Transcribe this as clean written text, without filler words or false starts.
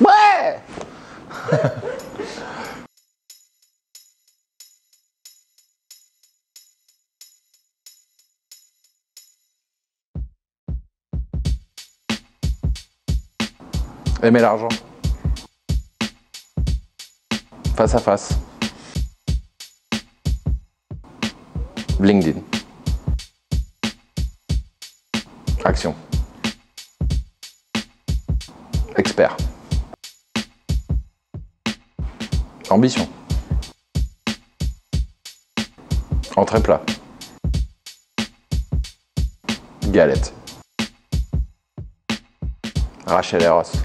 Bäh! Aimez l'argent. Face à face. LinkedIn. Action. Expert. Ambition. Entrée plat. Galette. Rachel Eros.